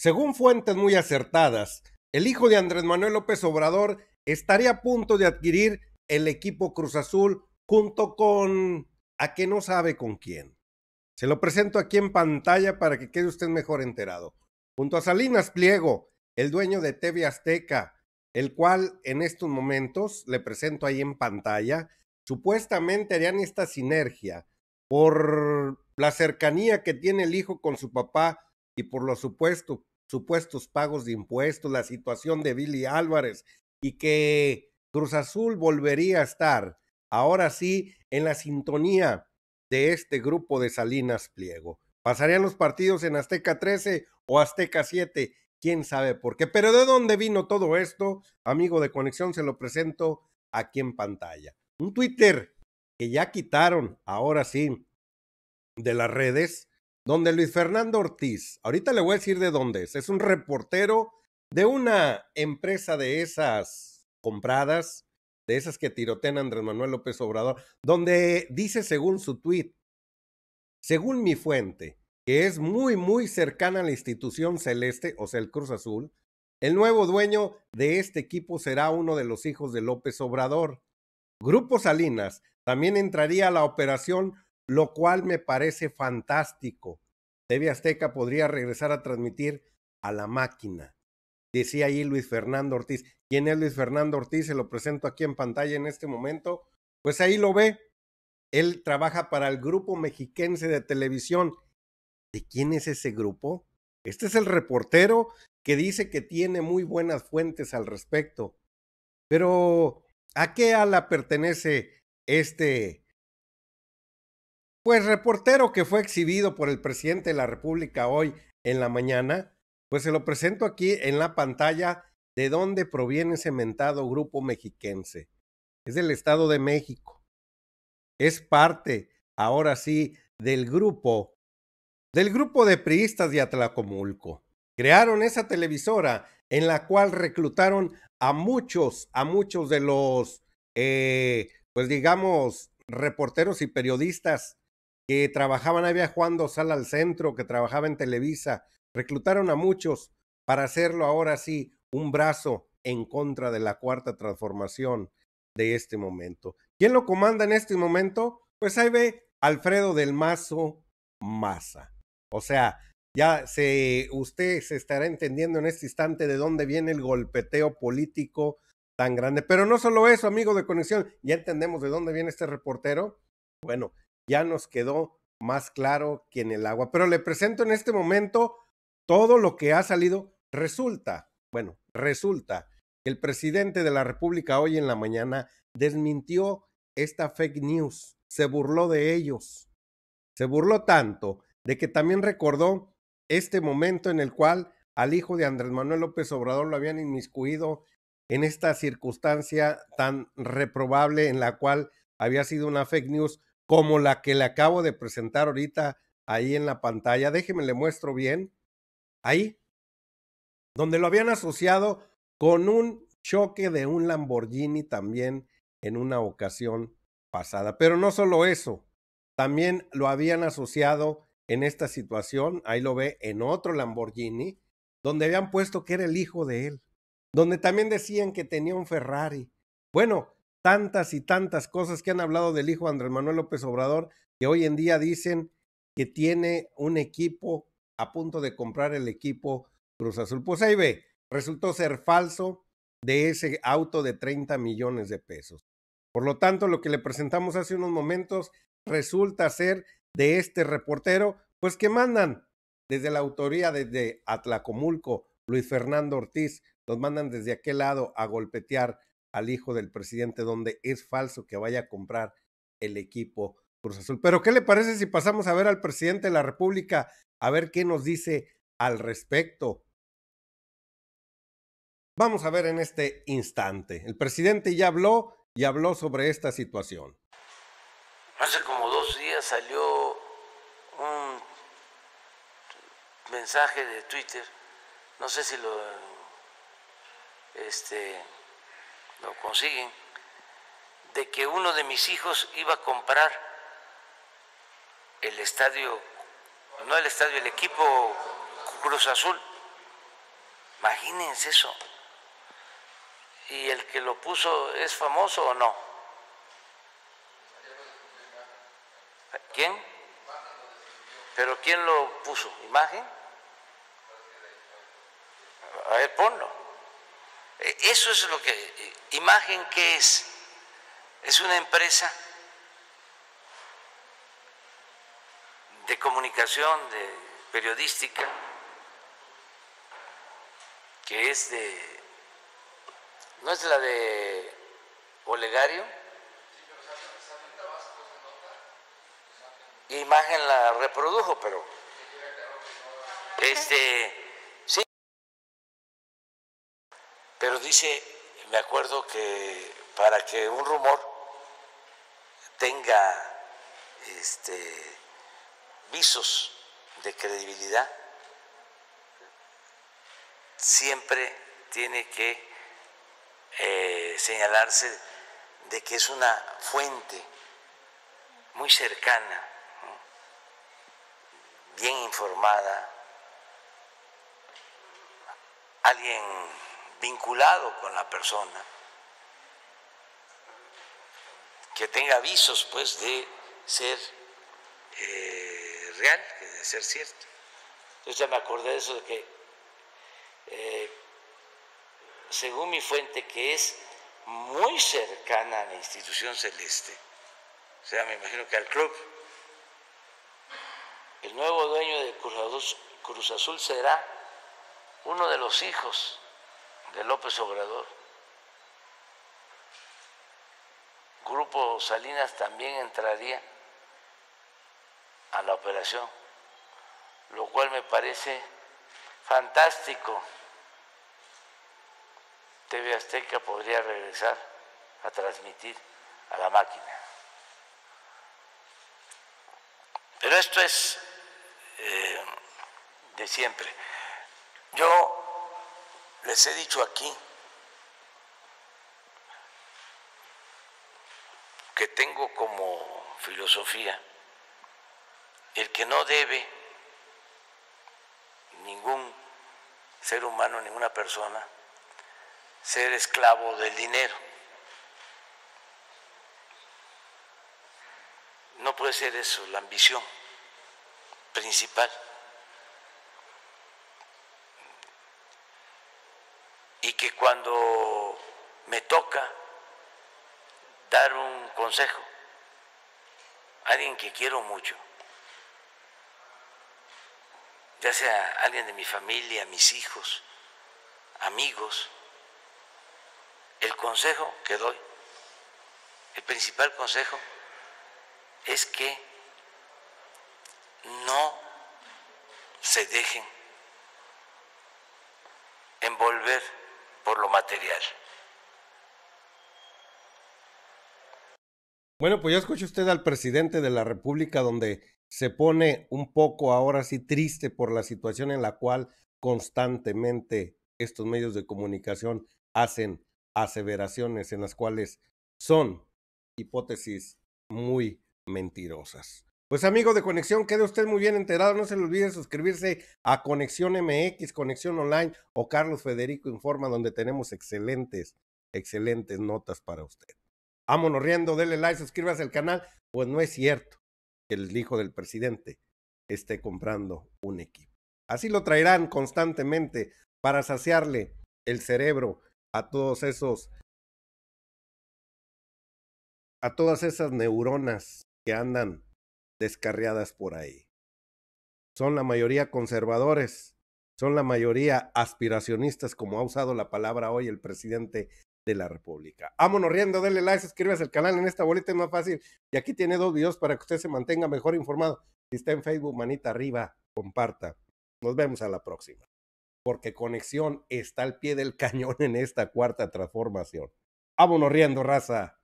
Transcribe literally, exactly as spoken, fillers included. Según fuentes muy acertadas, el hijo de Andrés Manuel López Obrador estaría a punto de adquirir el equipo Cruz Azul junto con... a que no sabe con quién. Se lo presento aquí en pantalla para que quede usted mejor enterado. Junto a Salinas Pliego, el dueño de T V Azteca, el cual en estos momentos, le presento ahí en pantalla, supuestamente harían esta sinergia por la cercanía que tiene el hijo con su papá y por los supuestos, supuestos pagos de impuestos, la situación de Billy Álvarez, y que Cruz Azul volvería a estar, ahora sí, en la sintonía de este grupo de Salinas Pliego. Pasarían los partidos en Azteca trece o Azteca siete, quién sabe por qué. Pero ¿de dónde vino todo esto? Amigo de Conexión, se lo presento aquí en pantalla. Un Twitter que ya quitaron, ahora sí, de las redes, donde Luis Fernando Ortiz, ahorita le voy a decir de dónde es, es un reportero de una empresa de esas compradas, de esas que tirotean a Andrés Manuel López Obrador, donde dice, según su tuit, según mi fuente, que es muy, muy cercana a la institución celeste, o sea, el Cruz Azul, el nuevo dueño de este equipo será uno de los hijos de López Obrador. Grupo Salinas también entraría a la operación, lo cual me parece fantástico. T V Azteca podría regresar a transmitir a la máquina. Decía ahí Luis Fernando Ortiz. ¿Quién es Luis Fernando Ortiz? Se lo presento aquí en pantalla en este momento. Pues ahí lo ve. Él trabaja para el Grupo Mexiquense de Televisión. ¿De quién es ese grupo? Este es el reportero que dice que tiene muy buenas fuentes al respecto. Pero ¿a qué ala pertenece este, pues, reportero que fue exhibido por el presidente de la República hoy en la mañana? Pues se lo presento aquí en la pantalla de dónde proviene ese mentado Grupo Mexiquense. Es del Estado de México. Es parte, ahora sí, del grupo, del grupo de priistas de Atlacomulco. Crearon esa televisora en la cual reclutaron a muchos, a muchos de los, eh, pues digamos, reporteros y periodistas que trabajaban. Había Juan Dozal al centro, que trabajaba en Televisa. Reclutaron a muchos para hacerlo ahora sí un brazo en contra de la cuarta transformación de este momento. ¿Quién lo comanda en este momento? Pues ahí ve Alfredo del Mazo Maza. O sea, ya se, usted se estará entendiendo en este instante de dónde viene el golpeteo político tan grande. Pero no solo eso, amigo de Conexión, ya entendemos de dónde viene este reportero. Bueno, ya nos quedó más claro que en el agua. Pero le presento en este momento todo lo que ha salido. Resulta, bueno, resulta que el presidente de la República hoy en la mañana desmintió esta fake news. Se burló de ellos. Se burló tanto de que también recordó este momento en el cual al hijo de Andrés Manuel López Obrador lo habían inmiscuido en esta circunstancia tan reprobable en la cual había sido una fake news como la que le acabo de presentar ahorita ahí en la pantalla. Déjeme le muestro bien. Ahí, donde lo habían asociado con un choque de un Lamborghini también en una ocasión pasada. Pero no solo eso, también lo habían asociado en esta situación, ahí lo ve, en otro Lamborghini, donde habían puesto que era el hijo de él, donde también decían que tenía un Ferrari. Bueno, tantas y tantas cosas que han hablado del hijo de Andrés Manuel López Obrador, que hoy en día dicen que tiene un equipo, a punto de comprar el equipo Cruz Azul. Pues ahí ve, resultó ser falso de ese auto de treinta millones de pesos. Por lo tanto, lo que le presentamos hace unos momentos resulta ser de este reportero, pues que mandan desde la autoría, desde Atlacomulco, Luis Fernando Ortiz, los mandan desde aquel lado a golpetear al hijo del presidente, donde es falso que vaya a comprar el equipo Cruz Azul. Pero ¿qué le parece si pasamos a ver al presidente de la República, a ver qué nos dice al respecto? Vamos a ver en este instante. El presidente ya habló y habló sobre esta situación. Hace como dos días salió un mensaje de Twitter, no sé si lo, este, lo consiguen, de que uno de mis hijos iba a comprar el estadio, no el estadio, el equipo Cruz Azul. Imagínense eso. ¿Y el que lo puso es famoso o no? ¿Quién? ¿Pero quién lo puso? ¿Imagen? A ver, ponlo. Eso es lo que... ¿Imagen qué es? Es una empresa de comunicación, de periodística, que es de... ¿No es la de Olegario? Imagen la reprodujo, pero este sí, pero dice, me acuerdo que para que un rumor tenga este visos de credibilidad siempre tiene que eh, señalarse de que es una fuente muy cercana, bien informada, alguien vinculado con la persona, que tenga avisos pues de ser eh, real, de ser cierto. Entonces ya me acordé de eso, de que eh, según mi fuente, que es muy cercana a la institución Celeste, o sea, me imagino que al club, el nuevo dueño de Cruz Azul, Cruz Azul será uno de los hijos de López Obrador. Grupo Salinas también entraría a la operación, lo cual me parece fantástico. T V Azteca podría regresar a transmitir a la máquina. Pero esto es... Eh, de siempre. Yo les he dicho aquí que tengo como filosofía el que no debe ningún ser humano, ninguna persona, ser esclavo del dinero. No puede ser eso, la ambición principal. Y que cuando me toca dar un consejo a alguien que quiero mucho, ya sea alguien de mi familia, mis hijos, amigos, el consejo que doy, el principal consejo es que no se dejen envolver por lo material. Bueno, pues ya escucha usted al presidente de la República, donde se pone un poco ahora sí triste por la situación en la cual constantemente estos medios de comunicación hacen aseveraciones en las cuales son hipótesis muy mentirosas. Pues amigo de Conexión, quede usted muy bien enterado, no se le olvide suscribirse a Conexión M X, Conexión Online o Carlos Federico Informa, donde tenemos excelentes, excelentes notas para usted. Vámonos riendo, denle like, suscríbase al canal, pues no es cierto que el hijo del presidente esté comprando un equipo. Así lo traerán constantemente para saciarle el cerebro a todos esos, a todas esas neuronas que andan descarriadas por ahí. Son la mayoría conservadores, son la mayoría aspiracionistas, como ha usado la palabra hoy el presidente de la República. Vámonos riendo, denle like, suscríbase al canal, en esta bolita es más fácil, y aquí tiene dos videos para que usted se mantenga mejor informado. Si está en Facebook, manita arriba, comparta. Nos vemos a la próxima, porque Conexión está al pie del cañón en esta cuarta transformación. Vámonos riendo, raza.